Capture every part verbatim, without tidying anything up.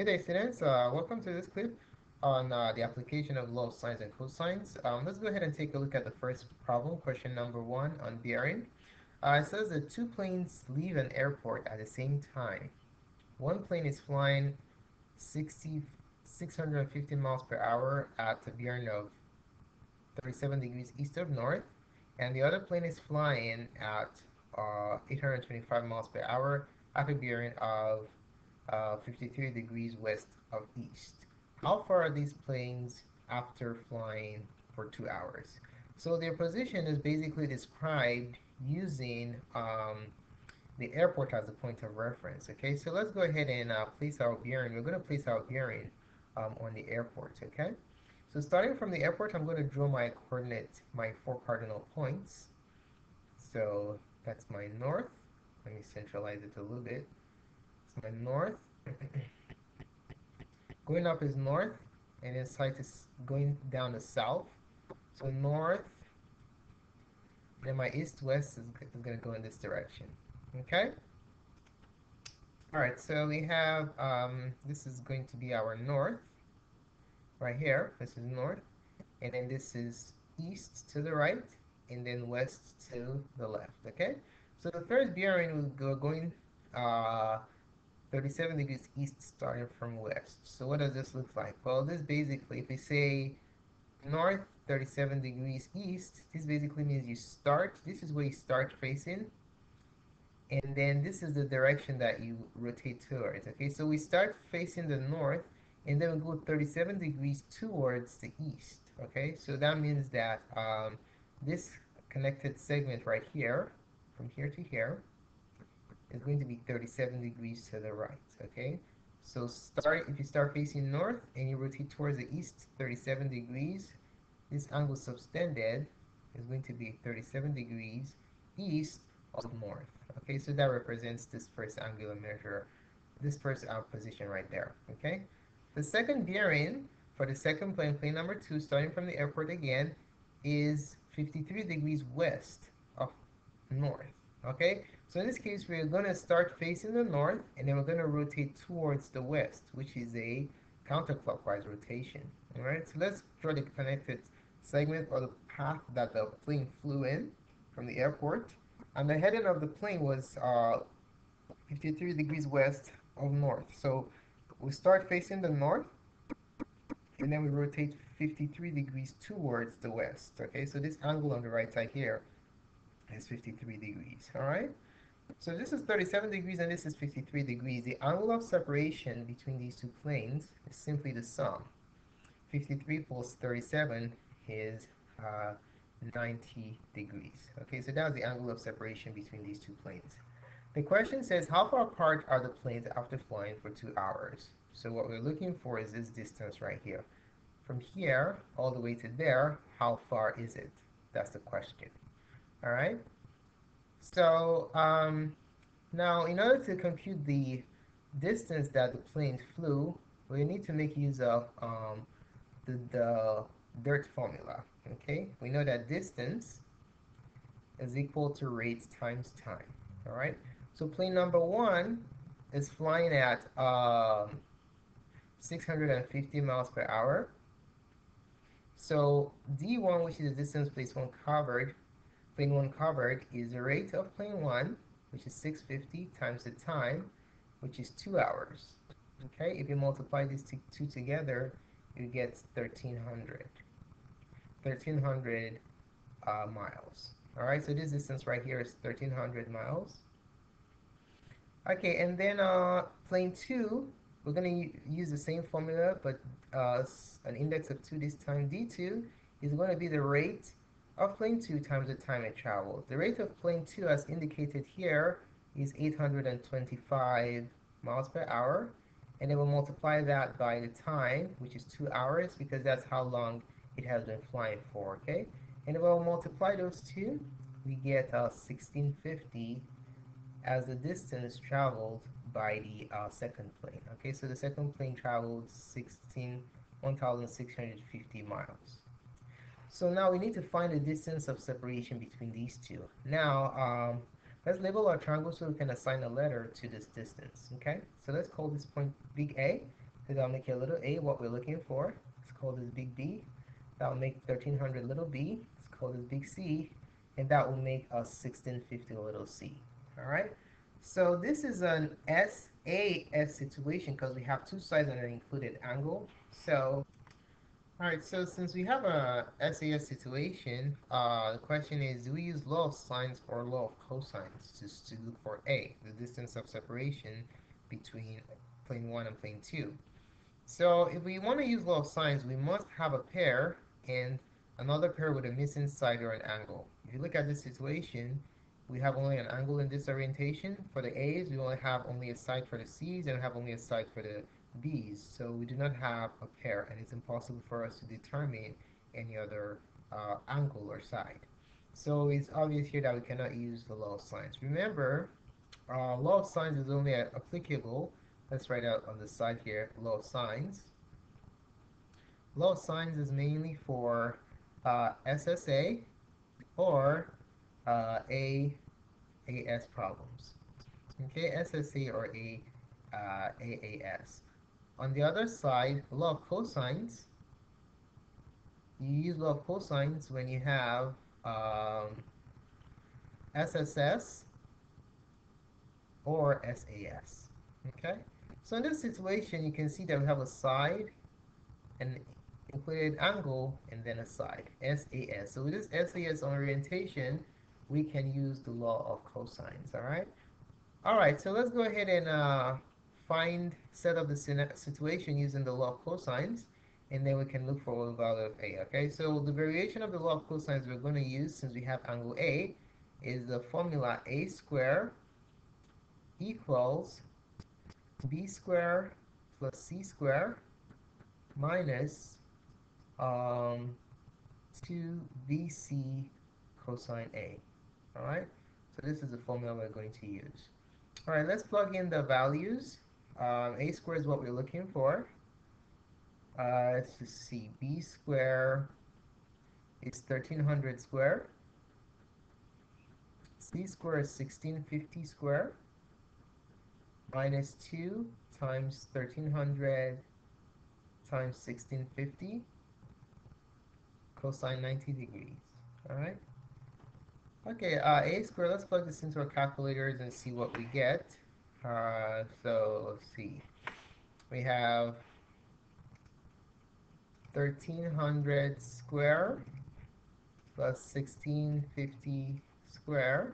Hey there students, uh, welcome to this clip on uh, the application of law of sines and cosines. Um, let's go ahead and take a look at the first problem, question number one on bearing. Uh, it says that two planes leave an airport at the same time. One plane is flying sixty, six hundred fifty miles per hour at a bearing of thirty-seven degrees east of north, and the other plane is flying at uh, eight hundred twenty-five miles per hour at a bearing of Uh, fifty-three degrees west of east. How far are these planes after flying for two hours? So their position is basically described using um, the airport as a point of reference. Okay, so let's go ahead and uh, place our bearing. We're going to place our bearing um, on the airport. Okay, so starting from the airport, I'm going to draw my coordinate, my four cardinal points. So that's my north. Let me centralize it a little bit. My north, going up is north, and inside is going down to south. So north, then my east-west is, is going to go in this direction. Okay. All right. So we have um, this is going to be our north, right here. This is north, and then this is east to the right, and then west to the left. Okay. So the third bearing will go going. Uh, thirty-seven degrees east starting from west. So what does this look like? Well, this basically, if we say north thirty-seven degrees east, this basically means you start, this is where you start facing, and then this is the direction that you rotate towards. Okay, so we start facing the north, and then we go thirty-seven degrees towards the east. Okay, so that means that um, this connected segment right here, from here to here, is going to be thirty-seven degrees to the right. Okay, so start if you start facing north and you rotate towards the east thirty-seven degrees, this angle subtended is going to be thirty-seven degrees east of north. Okay, so that represents this first angular measure, this first uh, position right there. Okay, the second bearing for the second plane, plane number two, starting from the airport again, is fifty-three degrees west of north. Okay, so in this case, we're going to start facing the north, and then we're going to rotate towards the west, which is a counterclockwise rotation. All right, so let's draw the connected segment or the path that the plane flew in from the airport. And the heading of the plane was uh, fifty-three degrees west of north. So we start facing the north, and then we rotate fifty-three degrees towards the west. Okay, so this angle on the right side here is fifty-three degrees. All right, so this is thirty-seven degrees and this is fifty-three degrees. The angle of separation between these two planes is simply the sum. fifty-three plus thirty-seven is uh, ninety degrees. Okay, so that's the angle of separation between these two planes. The question says, how far apart are the planes after flying for two hours? So what we're looking for is this distance right here. From here all the way to there, how far is it? That's the question. All right, so um, now in order to compute the distance that the plane flew, we need to make use of um, the, the D I R T formula. Okay, we know that distance is equal to rate times time. All right, so plane number one is flying at um, six hundred fifty miles per hour. So D one, which is the distance place one covered, plane one covered, is the rate of plane one, which is six hundred fifty, times the time, which is two hours. Okay, if you multiply these two together, you get thirteen hundred. thirteen hundred uh, miles. All right, so this distance right here is thirteen hundred miles. Okay, and then uh, plane two, we're going to use the same formula, but uh, an index of two this time. D two is going to be the rate of plane two times the time it traveled. The rate of plane two, as indicated here, is eight hundred twenty-five miles per hour, and then we'll multiply that by the time, which is two hours, because that's how long it has been flying for. Okay, and if we'll multiply those two, we get uh, sixteen fifty as the distance traveled by the uh, second plane. Okay, so the second plane traveled sixteen, one thousand six hundred fifty miles. So now we need to find the distance of separation between these two. Now, um, let's label our triangle so we can assign a letter to this distance. Okay, so let's call this point big A. denominator little a, what we're looking for, let's call this big B. That will make thirteen hundred little b, let's call this big C, and that will make us sixteen fifty little c. Alright, so this is an S A S situation because we have two sides and an included angle. So, alright, so since we have a S A S situation, uh, the question is, do we use law of sines or law of cosines just to look for A, the distance of separation between plane one and plane two? So if we want to use law of sines, we must have a pair and another pair with a missing side or an angle. If you look at this situation, we have only an angle in this orientation. For the A's, we only have only a side for the C's and have only a side for the B's. So we do not have a pair, and it's impossible for us to determine any other uh, angle or side. So it's obvious here that we cannot use the law of sines. Remember, uh, law of sines is only applicable. Let's write out on the side here, law of sines. Law of sines is mainly for uh, S S A or Uh, a AS problems. Okay, S S A or a uh, AAS. On the other side, law of cosines. You use law of cosines when you have um, S S S or S A S. Okay, so in this situation, you can see that we have a side, an included angle, and then a side, S A S. So with this S A S orientation, we can use the law of cosines, all right? All right, so let's go ahead and uh, find, set up the situation using the law of cosines, and then we can look for the value of A, okay? So the variation of the law of cosines we're gonna use, since we have angle A, is the formula A squared equals B squared plus C squared minus um, two B C cosine A. Alright, so this is the formula we're going to use. Alright, let's plug in the values. Um, A squared is what we're looking for. Uh, let's just see, B squared is thirteen hundred squared. C squared is sixteen fifty squared. Minus two times thirteen hundred times sixteen fifty cosine ninety degrees. Alright. Okay, uh, A squared, let's plug this into our calculators and see what we get. Uh, so, let's see. We have thirteen hundred squared plus sixteen fifty squared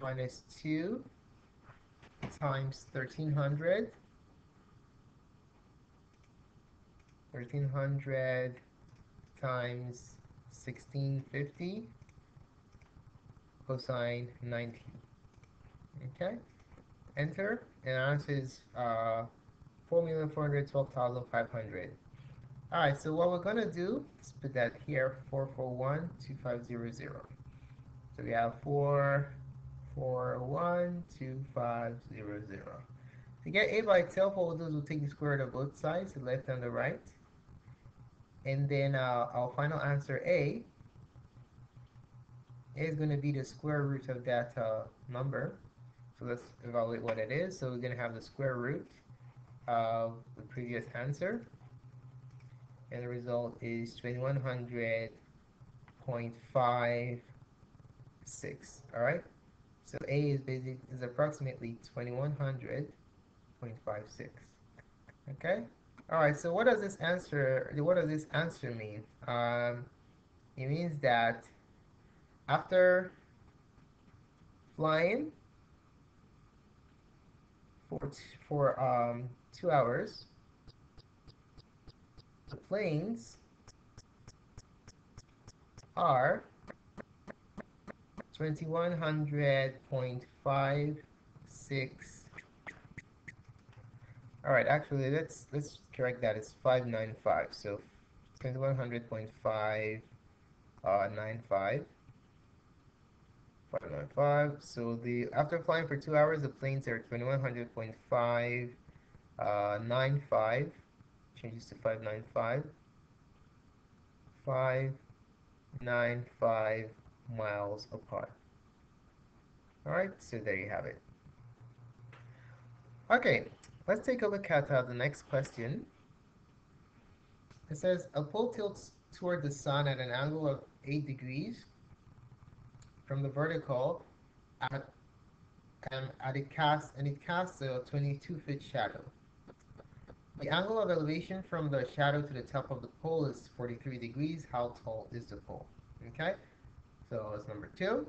minus two times thirteen hundred. thirteen hundred times sixteen fifty. Cosine ninety. Okay, enter, and our answer is uh, four million four hundred twelve thousand five hundred. All right, so what we're going to do is put that here, four four one two five zero zero. So we have four four one two five zero zero. To get A by itself, what we'll do is we'll take the square root of both sides, the left and the right, and then uh, our final answer A is going to be the square root of that uh, number. So let's evaluate what it is. So we're going to have the square root of the previous answer, and the result is twenty-one hundred point five six. All right, so A is basic is approximately twenty-one hundred point five six. Okay, all right, so what does this answer what does this answer mean? Um, it means that after flying for, for um, two hours, the planes are twenty-one hundred point five six. All right, actually, let's let's correct that. It's five ninety-five. So twenty-one hundred point five nine five. Uh, five ninety-five. So the after flying for two hours, the planes are twenty-one hundred point five nine five. Uh, changes to five ninety-five. five ninety-five miles apart. All right. So there you have it. Okay. Let's take a look at uh, the next question. It says a pole tilts toward the sun at an angle of eight degrees from the vertical at, um, at it casts, and it casts a twenty-two foot shadow. The angle of elevation from the shadow to the top of the pole is forty-three degrees. How tall is the pole? Okay, so that's number two.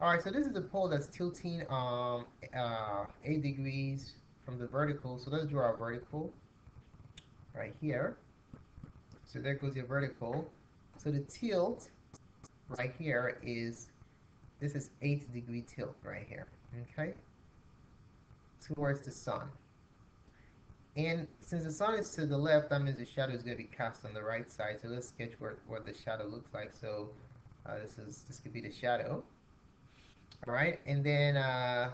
All right, so this is the pole that's tilting um, uh, eight degrees from the vertical. So let's draw a vertical right here. So there goes your vertical. So the tilt right here is, this is eight degree tilt right here, okay, towards the sun. And since the sun is to the left, that means the shadow is going to be cast on the right side. So let's sketch what, what the shadow looks like. So uh, this is this could be the shadow. All right, and then uh,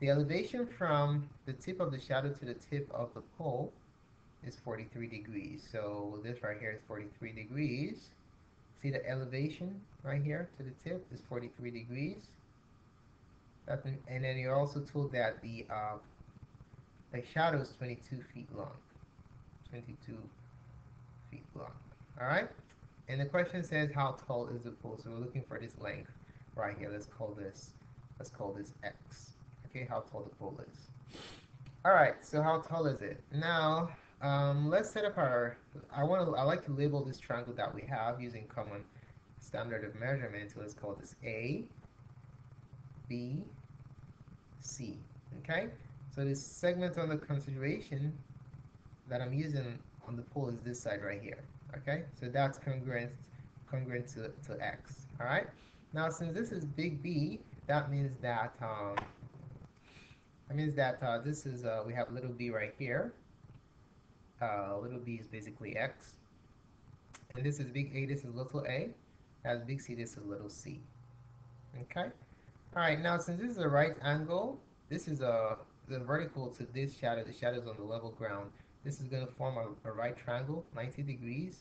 the elevation from the tip of the shadow to the tip of the pole is forty-three degrees. So this right here is forty-three degrees. See the elevation right here to the tip is forty-three degrees. That's an, and then you're also told that the uh, the shadow is twenty-two feet long. twenty-two feet long. All right. And the question says, how tall is the pole? So we're looking for this length right here. Let's call this. Let's call this X. Okay. How tall the pole is. All right. So how tall is it? Now, um, let's set up our. I want to. I like to label this triangle that we have using common standard of measurement. So let's call this A, B, C. Okay. So this segment under consideration that I'm using on the pole is this side right here, okay? So that's congruent, congruent to, to X, all right? Now, since this is big B, that means that, um, that, means that uh, this is, uh, we have little b right here. Uh, little b is basically X. And this is big A, this is little a. That's big C, this is little c, okay? All right, now since this is a right angle, this is a, the vertical to this shadow, the shadow is on the level ground. This is going to form a, a right triangle, ninety degrees.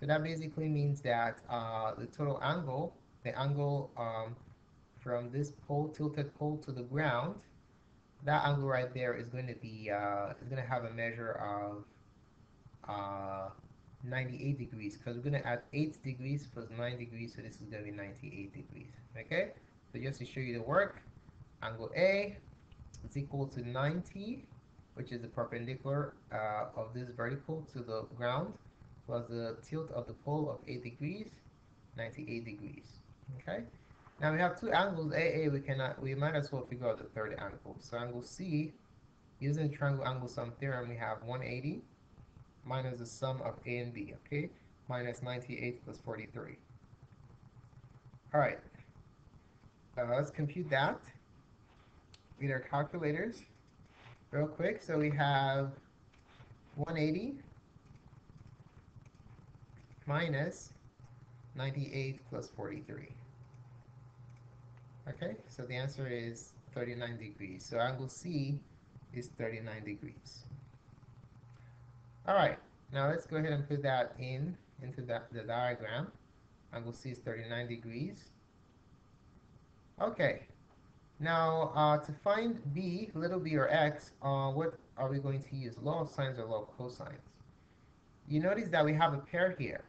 So that basically means that uh, the total angle, the angle um, from this pole, tilted pole to the ground, that angle right there is going to be, uh, is going to have a measure of uh, ninety-eight degrees, because we're going to add eight degrees plus nine degrees, so this is going to be ninety-eight degrees. Okay, so just to show you the work, angle A is equal to ninety, which is the perpendicular uh, of this vertical to the ground, plus the tilt of the pole of eight degrees, ninety-eight degrees. Okay. Now we have two angles, A A. We cannot. We might as well figure out the third angle. So angle C, using the triangle angle sum theorem, we have one hundred eighty minus the sum of A and B. Okay, minus ninety-eight plus forty-three. All right. Uh, let's compute that with our calculators real quick. So we have one hundred eighty minus ninety-eight plus forty-three. Okay, so the answer is thirty-nine degrees. So angle C is thirty-nine degrees. All right, now let's go ahead and put that in into that the diagram. Angle C is thirty-nine degrees. Okay. Now, uh, to find b, little b or x, uh, what are we going to use? Law of sines or law of cosines? You notice that we have a pair here,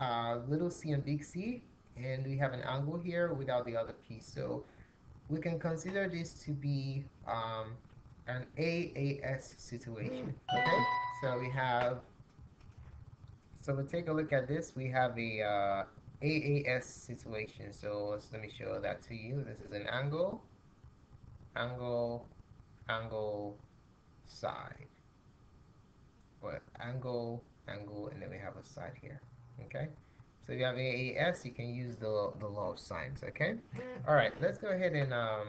uh, little c and big C, and we have an angle here without the other piece. So we can consider this to be um, an A A S situation. Okay, so we have, so we we'll take a look at this. We have a uh, A A S situation. So let's, let me show that to you. This is an angle, angle, angle, side. What angle, angle, and then we have a side here. Okay. So if you have A A S, you can use the the law of sines. Okay. All right. Let's go ahead and um,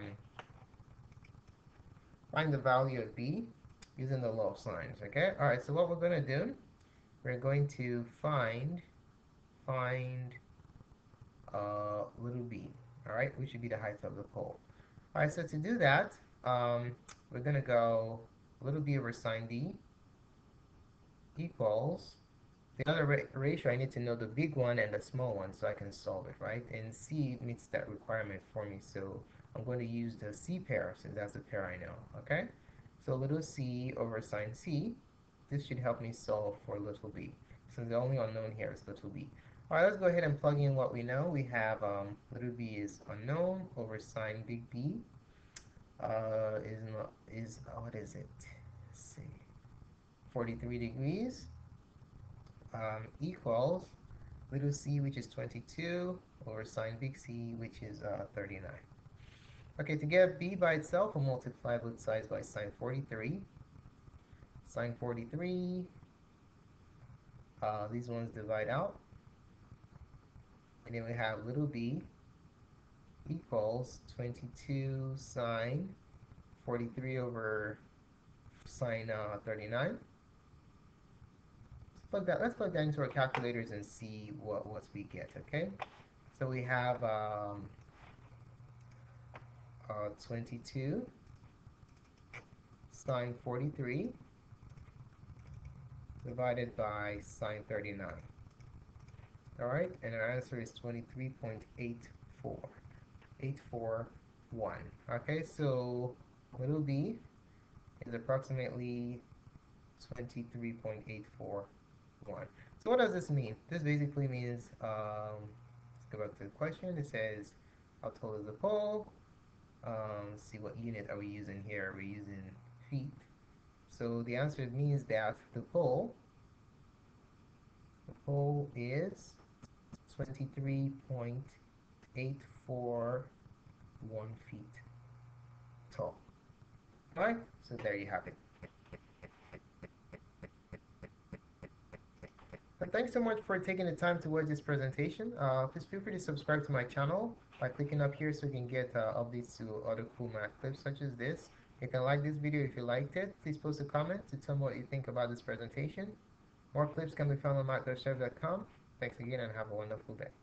find the value of b using the law of sines. Okay. All right. So what we're gonna do, we're going to find find Uh, little b, all right, which should be the height of the pole. All right, so to do that, um, we're going to go little b over sine d equals the other ra ratio. I need to know the big one and the small one so I can solve it, right? And C meets that requirement for me, so I'm going to use the C pair since that's the pair I know, okay? So little c over sine c, this should help me solve for little b. since the only unknown here is little b. Alright, let's go ahead and plug in what we know. We have um, little b is unknown over sine big B uh, is, not, is, what is it, let's see, forty-three degrees um, equals little c, which is twenty-two, over sine big C, which is uh, thirty-nine. Okay, to get b by itself, we'll multiply both sides by sine forty-three. Sine forty-three, uh, these ones divide out. And then we have little b equals twenty-two sine forty-three over sine uh, thirty-nine. Let's plug, that, let's plug that into our calculators and see what, what we get, okay? So we have um, uh, twenty-two sine forty-three divided by sine thirty-nine. All right, and our answer is twenty-three point eight four one. Okay, so little b is approximately twenty-three point eight four one. So what does this mean? This basically means, um, let's go back to the question. It says, how tall is the pole? Um, let's see, what unit are we using here? Are we using feet? So the answer means that the pole, the pole is twenty-three point eight four one feet tall. All right, so there you have it. And thanks so much for taking the time to watch this presentation. Uh, please feel free to subscribe to my channel by clicking up here so you can get uh, updates to other cool math clips such as this. You can like this video if you liked it. Please post a comment to tell me what you think about this presentation. More clips can be found on mathsgotserved dot com. Thanks again and have a wonderful day.